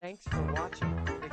Thanks for watching.